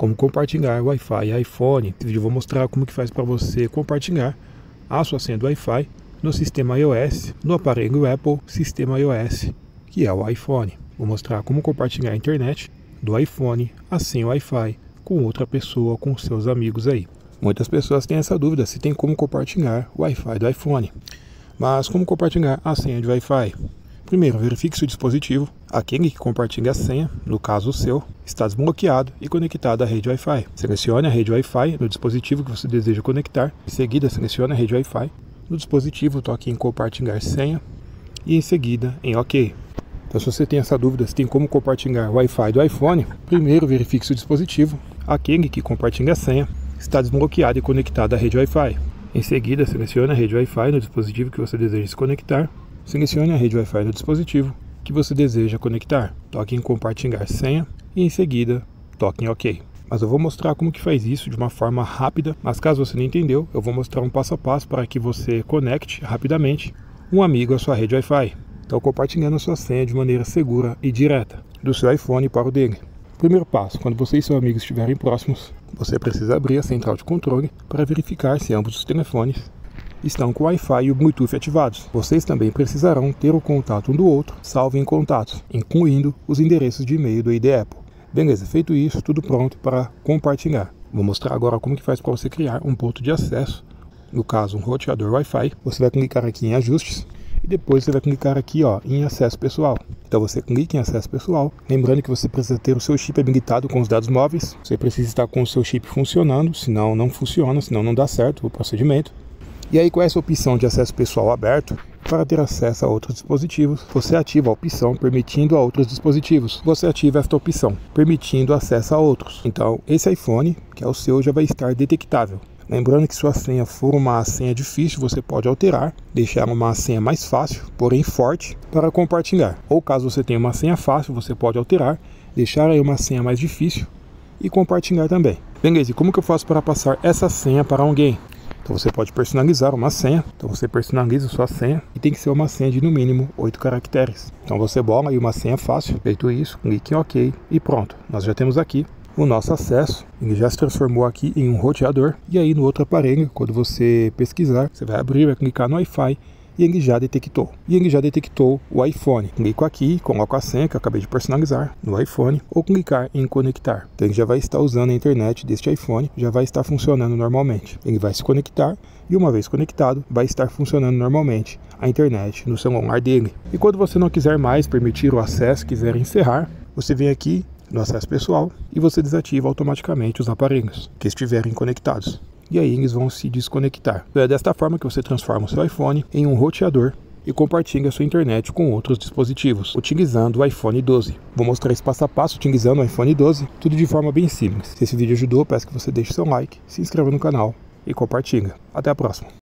como compartilhar Wi-Fi e iPhone. Nesse vídeo eu vou mostrar como que faz para você compartilhar a sua senha do Wi-Fi no sistema iOS, no aparelho Apple, sistema iOS, que é o iPhone. Vou mostrar como compartilhar a internet do iPhone, a senha Wi-Fi, com outra pessoa, com seus amigos aí. Muitas pessoas têm essa dúvida se tem como compartilhar o Wi-Fi do iPhone. Mas como compartilhar a senha de Wi-Fi? Primeiro, verifique se o dispositivo, aquele que compartilha a senha, no caso o seu, está desbloqueado e conectado à rede Wi-Fi. Selecione a rede Wi-Fi no dispositivo que você deseja conectar. Em seguida, selecione a rede Wi-Fi no dispositivo, toque em compartilhar senha e em seguida em OK. Então, se você tem essa dúvida se tem como compartilhar o Wi-Fi do iPhone, primeiro verifique se o dispositivo, aquele que compartilha a senha, está desbloqueado e conectado à rede Wi-Fi. Em seguida, selecione a rede Wi-Fi no dispositivo que você deseja se conectar. Selecione a rede Wi-Fi no dispositivo que você deseja conectar. Toque em compartilhar senha e em seguida toque em OK. Mas eu vou mostrar como que faz isso de uma forma rápida, mas caso você não entendeu, eu vou mostrar um passo a passo para que você conecte rapidamente um amigo à sua rede Wi-Fi. Então compartilhando a sua senha de maneira segura e direta, do seu iPhone para o dele. Primeiro passo, quando você e seu amigo estiverem próximos, você precisa abrir a central de controle para verificar se ambos os telefones estão com o Wi-Fi e o Bluetooth ativados. Vocês também precisarão ter o contato um do outro, salvo em contatos, incluindo os endereços de e-mail do ID Apple. Beleza, feito isso, tudo pronto para compartilhar. Vou mostrar agora como que faz para você criar um ponto de acesso, no caso um roteador Wi-Fi. Você vai clicar aqui em ajustes e depois você vai clicar aqui em acesso pessoal. Então você clica em acesso pessoal, lembrando que você precisa ter o seu chip habilitado com os dados móveis. Você precisa estar com o seu chip funcionando, senão não funciona, senão não dá certo o procedimento. E aí com essa opção de acesso pessoal aberto, para ter acesso a outros dispositivos, você ativa a opção permitindo a outros dispositivos. Você ativa esta opção permitindo acesso a outros. Então esse iPhone, que é o seu, já vai estar detectável. Lembrando que se sua senha for uma senha difícil, você pode alterar, deixar uma senha mais fácil, porém forte, para compartilhar. Ou caso você tenha uma senha fácil, você pode alterar, deixar aí uma senha mais difícil e compartilhar também. Beleza, e como que eu faço para passar essa senha para alguém? Então você pode personalizar uma senha. Então você personaliza sua senha e tem que ser uma senha de no mínimo 8 caracteres. Então você bola aí uma senha fácil. Feito isso, clique em OK e pronto. Nós já temos aqui o nosso acesso. Ele já se transformou aqui em um roteador. E aí no outro aparelho, quando você pesquisar, você vai abrir, vai clicar no Wi-Fi e ele já detectou. E ele já detectou o iPhone. Clico aqui, coloco a senha que eu acabei de personalizar no iPhone ou clicar em conectar. Então ele já vai estar usando a internet deste iPhone, já vai estar funcionando normalmente. Ele vai se conectar e uma vez conectado, vai estar funcionando normalmente a internet no celular dele. E quando você não quiser mais permitir o acesso, quiser encerrar, você vem aqui no acesso pessoal e você desativa automaticamente os aparelhos que estiverem conectados. E aí eles vão se desconectar. É desta forma que você transforma o seu iPhone em um roteador e compartilha sua internet com outros dispositivos, utilizando o iPhone 12. Vou mostrar esse passo a passo utilizando o iPhone 12, tudo de forma bem simples. Se esse vídeo ajudou, peço que você deixe seu like, se inscreva no canal e compartilha. Até a próxima!